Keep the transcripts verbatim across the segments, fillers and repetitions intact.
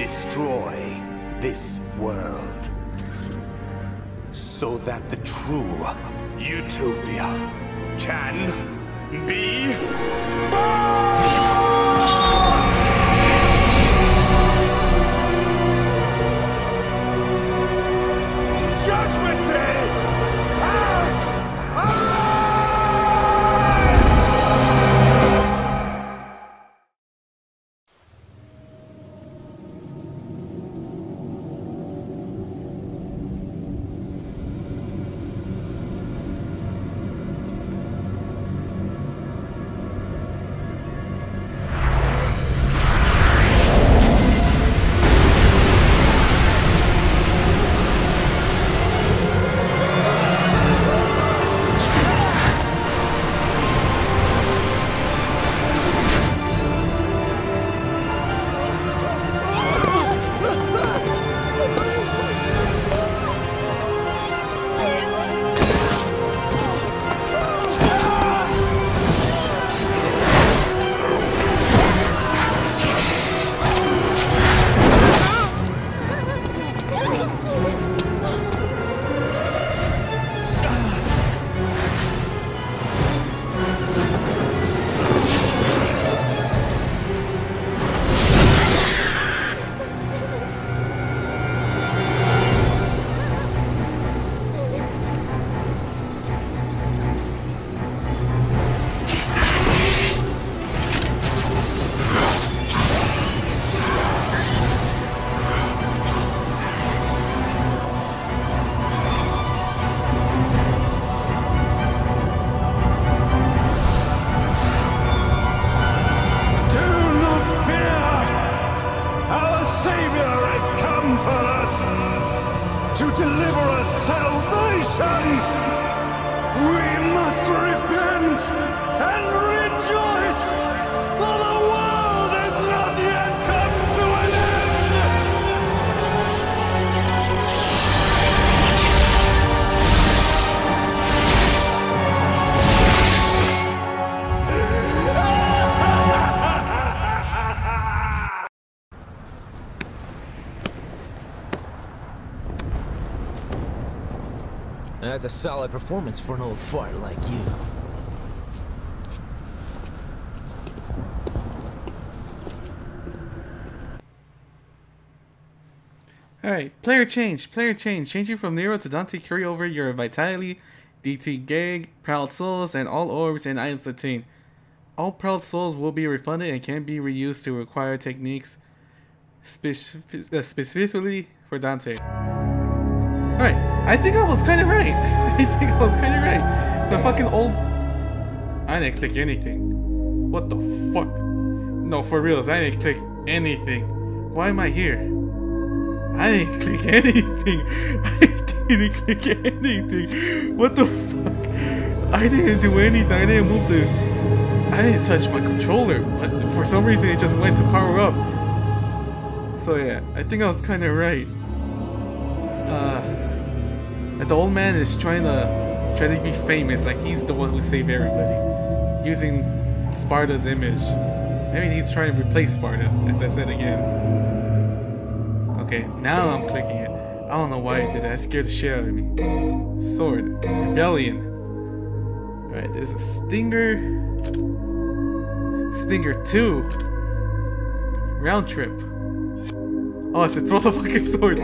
destroy this world so that the true utopia can be born! Judgment Day has arrived! That's a solid performance for an old fart like you. Alright, player change, player change. Changing from Nero to Dante, carry over your Vitality, D T Gag, Proud Souls, and all orbs and items obtained. All Proud Souls will be refunded and can be reused to acquire techniques spe uh, specifically for Dante. Alright. I think I was kind of right. I think I was kind of right. The fucking old... I didn't click anything. What the fuck? No, for reals, I didn't click anything. Why am I here? I didn't click anything. I didn't click anything. What the fuck? I didn't do anything. I didn't move the... I didn't touch my controller. But for some reason, it just went to power up. So yeah, I think I was kind of right. Uh... The old man is trying to try to be famous, like he's the one who saved everybody, using Sparta's image. Maybe he's trying to replace Sparta, as I said again. Okay, now I'm clicking it. I don't know why I did that. It scared the shit out of me. Sword, Rebellion. All right, there's a Stinger. Stinger two. Round trip. Oh, I said throw the fucking sword.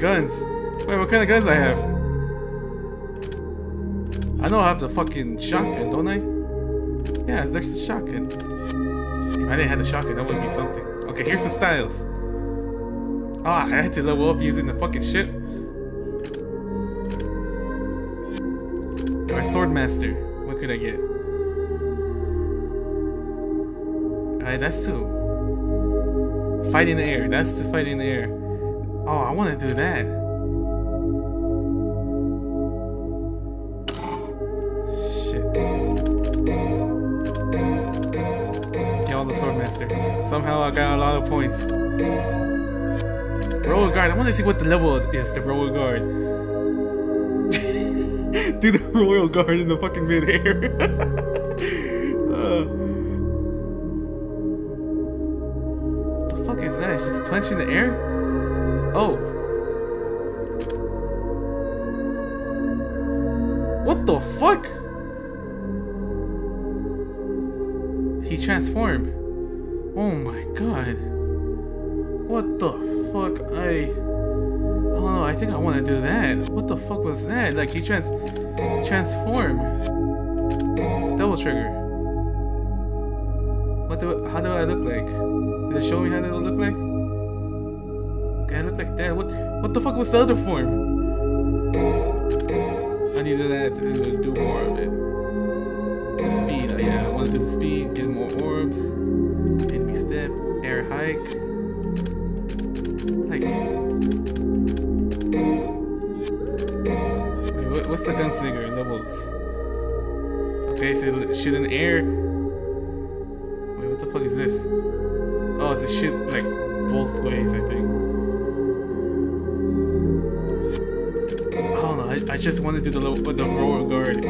Guns. Wait, what kind of guns I have? I know I have the fucking shotgun, don't I? Yeah, there's the shotgun. If I didn't have the shotgun, that would be something. Okay, here's the styles. Ah, I had to level up using the fucking shit. Alright, Swordmaster. What could I get? Alright, that's two. Fight in the air. That's the fight in the air. Oh, I want to do that. Somehow I got a lot of points. Royal Guard. I want to see what the level is, the Royal Guard. Do the Royal Guard in the fucking midair. uh, what the fuck is that? Is it punching the air? Oh. What the fuck? He transformed. Oh my god. What the fuck? I... I don't know, I think I want to do that. What the fuck was that? Like, he trans... transformed. Devil Trigger. What do, how do I look like? Did it show me how it look like? Okay, I look like that. What what the fuck was the other form? I need to do that to do more of it. Speed, oh, yeah, I want to do the speed, get more orbs. Enemy step, air hike. Like... Wait, what's the gunslinger levels? Okay, so shoot in the air. What the fuck is this? Oh, it's a shit like both ways, I think. I don't know, I, I just want to do the little with the Royal Guard.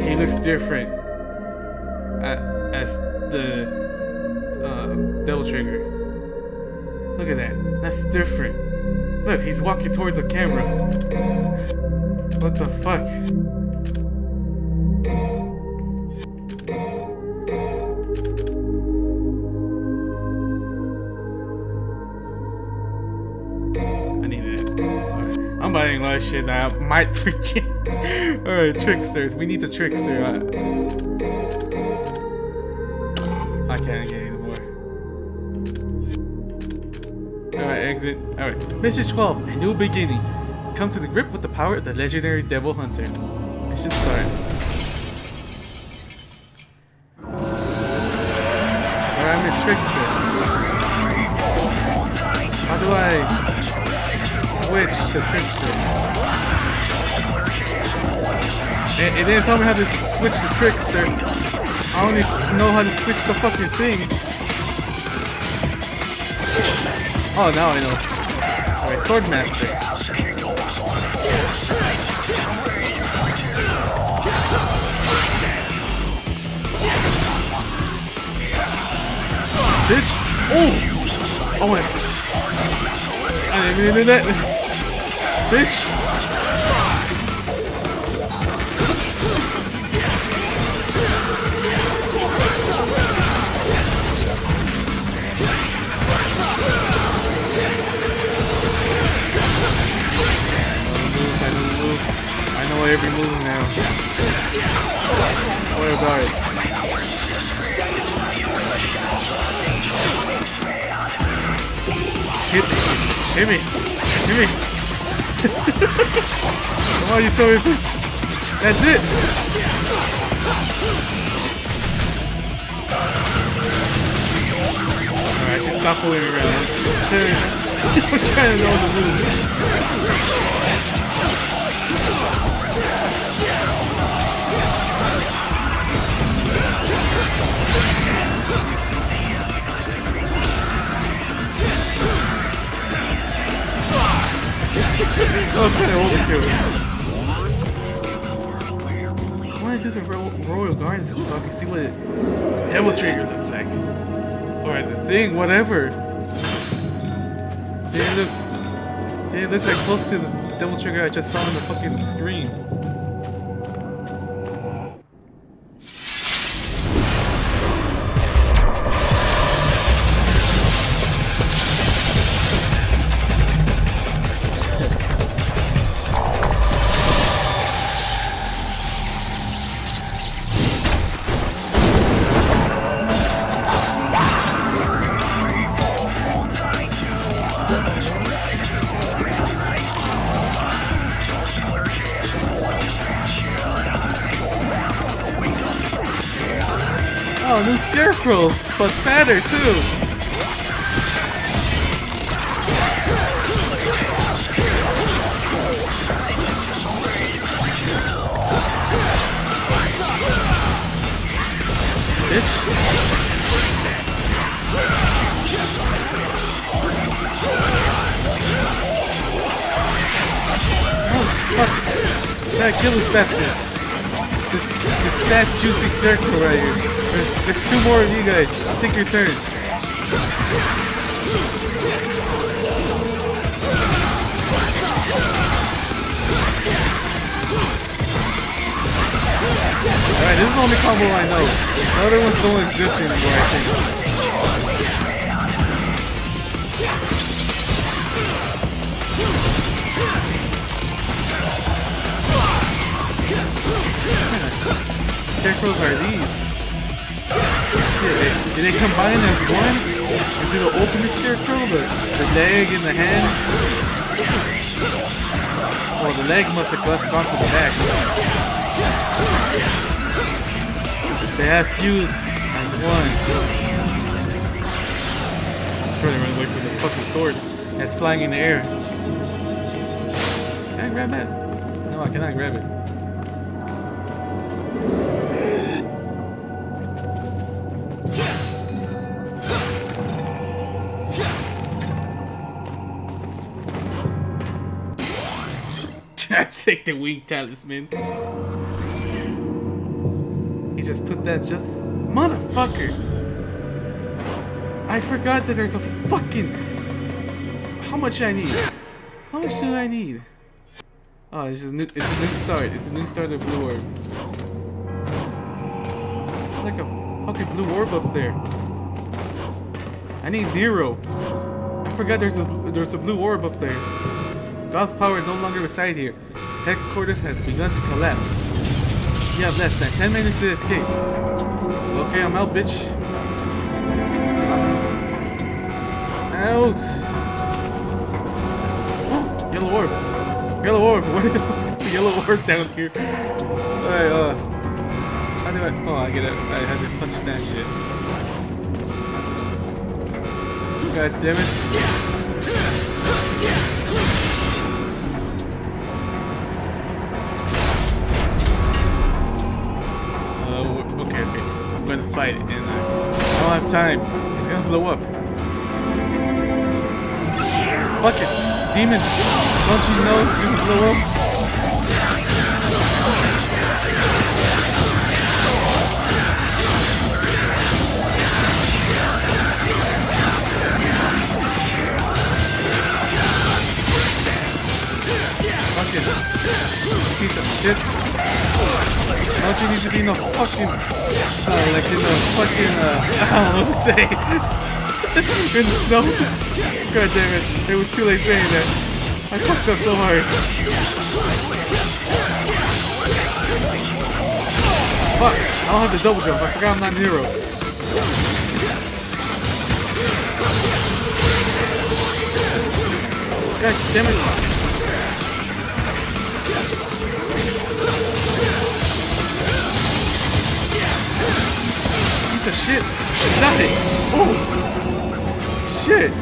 He looks different uh, as the uh, Devil Trigger. Look at that, that's different. Look, he's walking toward the camera. What the fuck? Shit, I might forget. Alright, tricksters. We need the trickster. Uh, I can't get any more. Alright, exit. Alright. Mission twelve, a new beginning. Come to the grip with the power of the legendary Devil Hunter. Mission start. Alright, I'm a trickster. How do I switch to trickster? It, it didn't tell me how to switch the trickster. I only know how to switch the fucking thing. Oh, now I know. Alright, Swordmaster. Bitch! Oh! I wanna see. I didn't even do that. Bitch! Every move now. What about it? Hit me. Hit me. Hit me. Come on, you son of a bitch. That's it. Alright, just stop fooling me right now. I'm trying to know the moves. I want to do the Royal, Royal Guard so I can see what the Devil Trigger looks like. Or the thing, whatever. They look, they look like close to the Devil Trigger I just saw on the fucking screen. Oh, new scarecrows, but sadder too. Bitch. Oh, fuck. Gotta kill this bastard. This, this fat, juicy scarecrow right here. There's, there's two more of you guys. I'll take your turns. Alright, this is the only combo I know. The other ones don't exist anymore, I think. What kind of scarecrows are these? Shit, they, did they combine as one? Is it the ultimate scarecrow? The, the leg and the hand? Well, the leg must have clutched onto the back. They have fused and one. I'm sure they run away from this fucking sword that's flying in the air. Can I grab that? No, I cannot grab it. I take the wing talisman. Just put that just... Motherfucker! I forgot that there's a fucking... How much do I need? How much do I need? Oh, it's a new, it's a new start. It's a new start of blue orbs. It's like a fucking blue orb up there. I need Nero. I forgot there's a, there's a blue orb up there. God's power no longer reside here. Headquarters has begun to collapse. You have less than ten minutes to escape. Okay, I'm out, bitch. Out. Oh, yellow orb. Yellow orb. What the fuck is a yellow orb down here? Alright, uh. How do I. Oh, I get it. I had to punch that shit. God damn it. Okay, okay, I'm gonna fight it and I don't have time. It's gonna blow up. Fuck it! Demon! Don't you know it's gonna blow up? Fuck it. Piece of shit. Don't you need to be in the fucking, uh, like in the fucking, uh, I don't know what to say, in the snow? God damn it, it was too late saying that. I fucked up so hard. Fuck, I don't have the double jump, I forgot I'm not Nero. God damn it. Piece of shit. Dante. Oh. Shit.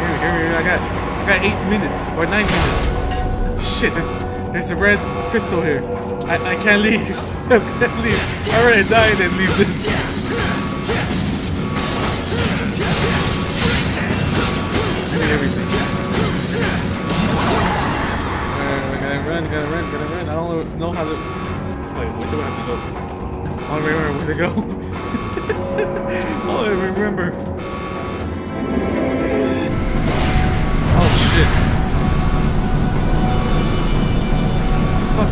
Here, here, here. I got, I got eight minutes or nine minutes. Shit. There's, there's a red crystal here. I, I can't leave. I can't leave. I already died and leave this. Gotta run, gotta run. I don't know how to. Wait, where do I have to go? I don't remember where to go. Oh, I remember. Oh shit. Fuck.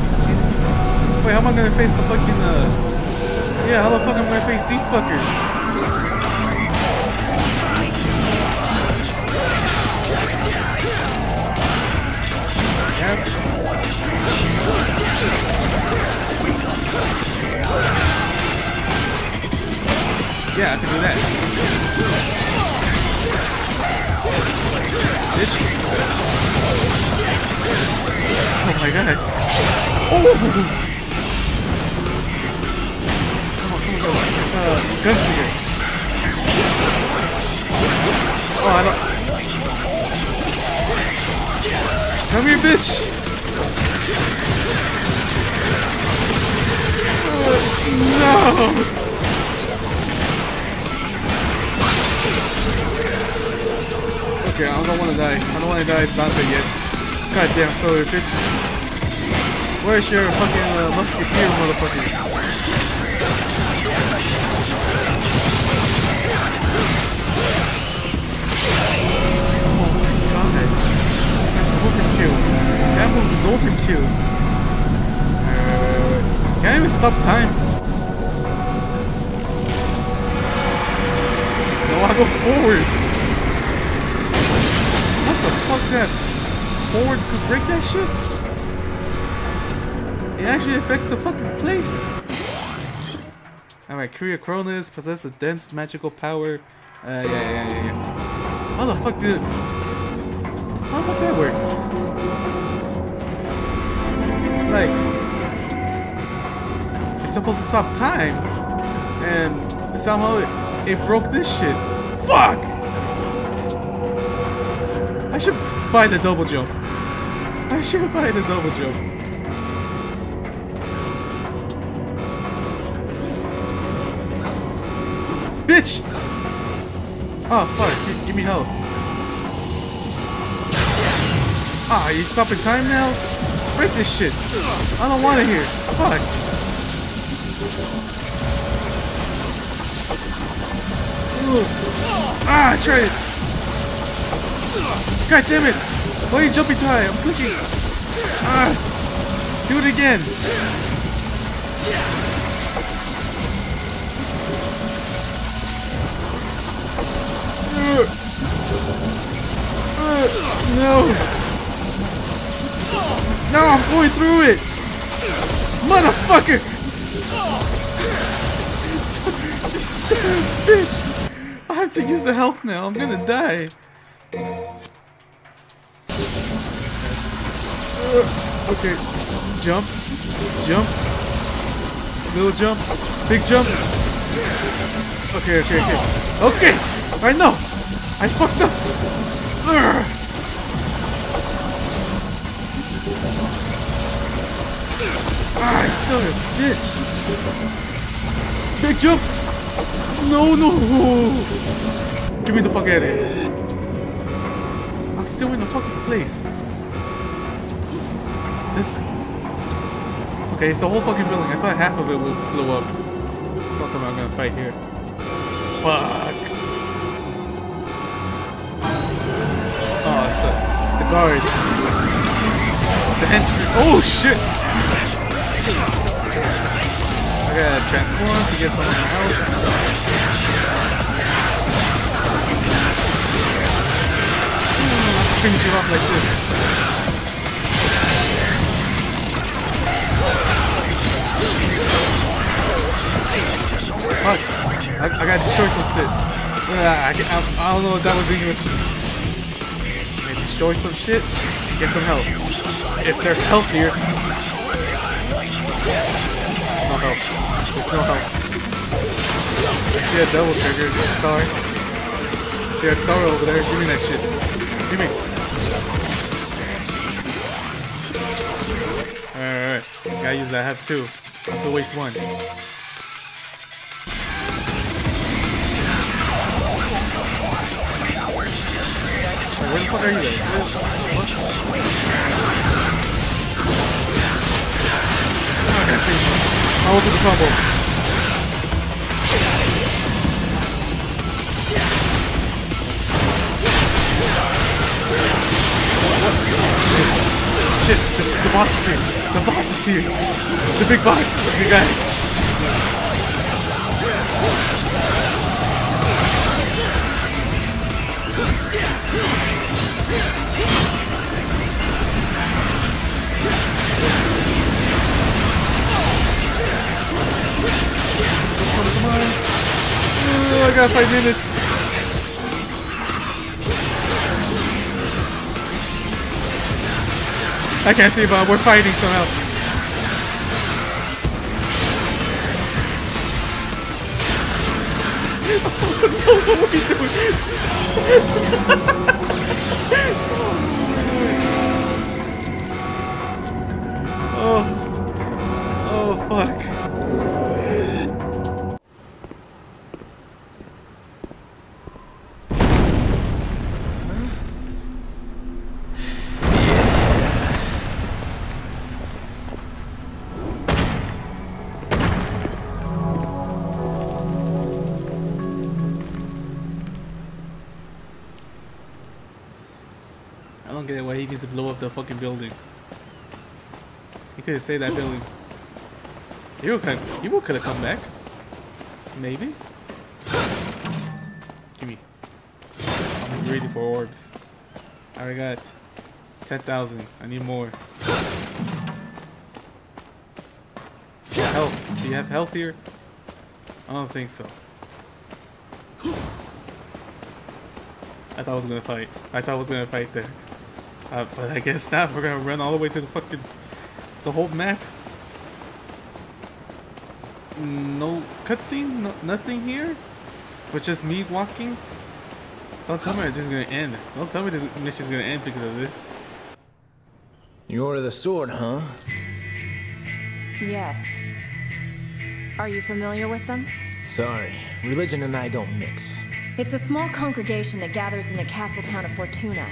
Wait, how am I gonna face the fucking uh? Yeah, how the fuck am I gonna face these fuckers? Yeah. Yeah, I can do that. Oh my god. Oh! Come on, come on, come on. Uh, Gunslinger. Oh, I don't... Come here, bitch! No! Okay, I don't wanna die. I don't wanna die to Dante yet. Goddamn, sorry, bitch. Where's your fucking uh, musketeer, motherfucker? stop time. No, I go forward. What the fuck that? Forward to break that shit? It actually affects the fucking place. Alright, Kyria Cronus possesses a dense magical power. Uh, yeah, yeah, yeah, yeah. How the fuck did it... How the fuck that works? Like... It's supposed to stop time. And somehow it, it broke this shit. Fuck! I should buy the double jump. I should buy the double jump. Bitch! Oh fuck, give, give me health. Ah, you stopping time now? Break this shit. I don't want it here. Fuck. Ooh. Ah, I tried it. God damn it! Why are you jumping time? I'm clicking. Ah, do it again. No! No, I'm going through it! Motherfucker! Bitch! I have to use the health now, I'm gonna die! Okay, jump, jump, little jump, big jump. Okay, okay, okay. Okay! I know! I fucked up! Urgh. Ah, you son of a bitch! Big jump! No, no! Get me the fuck out of here! I'm still in the fucking place. This. Okay, it's the whole fucking building. I thought half of it would blow up. I thought somehow I'm gonna fight here. Fuck! Oh, it's the, it's the guards. It's the henchmen. Oh shit! I gotta transform to get something else. Finish it off like this. Fuck! I, I got destroyed some shit. I, I, I don't know if that was English. They destroy some shit, get some health. If they're healthier. No help. There's no help. I see a Devil Trigger, a star. I see a star over there, give me that shit. Give me. Alright, alright. Gotta use that, I have two. I have to waste one. Where the fuck are you at? What? I'll open the combo. Shit, the, the boss is here. The boss is here. The big boss. The big guy. Come on. Ooh, I got five minutes. I can't see, but we're fighting somehow. What are we doing? Oh. Oh, fuck. To blow up the fucking building. He could have saved that building. You can, you could have come back. Maybe. Gimme. I'm greedy for orbs. I already got ten thousand. I need more. Health. Do you have health here? I don't think so. I thought I was gonna fight. I thought I was gonna fight there. Uh, but I guess not. We're gonna run all the way to the fucking... the whole map. No cutscene? No, nothing here? But just me walking? Don't tell me this is gonna end. Don't tell me this mission's gonna end because of this. You order the sword, huh? Yes. Are you familiar with them? Sorry. Religion and I don't mix. It's a small congregation that gathers in the castle town of Fortuna.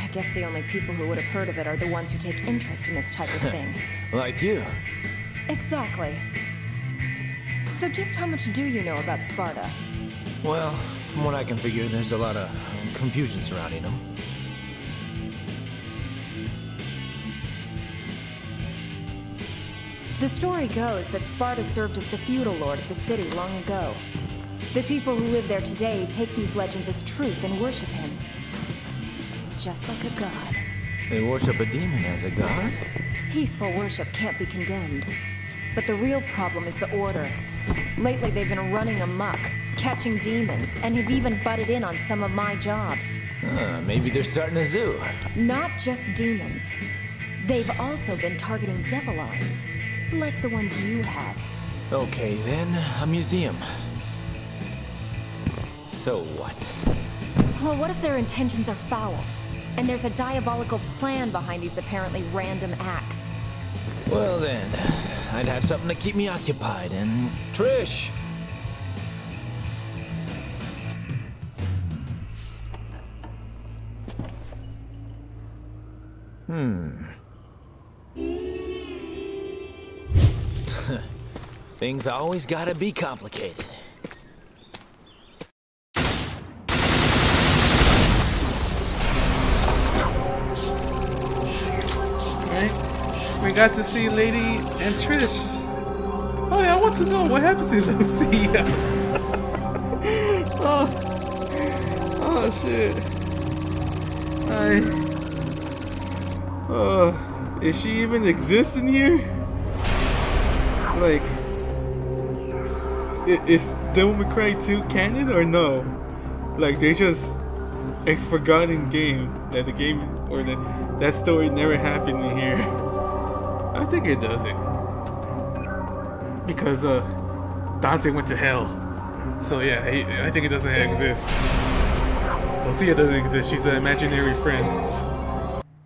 I guess the only people who would have heard of it are the ones who take interest in this type of thing. Like you. Exactly. So just how much do you know about Sparta? Well, from what I can figure, there's a lot of confusion surrounding them. The story goes that Sparta served as the feudal lord of the city long ago. The people who live there today take these legends as truth and worship him. Just like a god. They worship a demon as a god? Peaceful worship can't be condemned. But the real problem is the order. Lately they've been running amok, catching demons, and have even butted in on some of my jobs. Uh, maybe they're starting a zoo. Not just demons. They've also been targeting devil arms. Like the ones you have. Okay then, a museum. So what? Well, what if their intentions are foul? And there's a diabolical plan behind these apparently random acts? Well then, I'd have something to keep me occupied and... Trish! Hmm... Things always gotta be complicated. We got to see Lady and Trish. Oh yeah, I want to know what happens to Lucia. oh. oh shit. I. Oh, is she even exist in here? Like, is Devil May Cry two canon or no? Like, they just a forgotten game that the game or the that story never happened in here. I think it doesn't, because uh, Dante went to hell, so yeah, he, I think it doesn't exist. Lucia doesn't exist, she's an imaginary friend.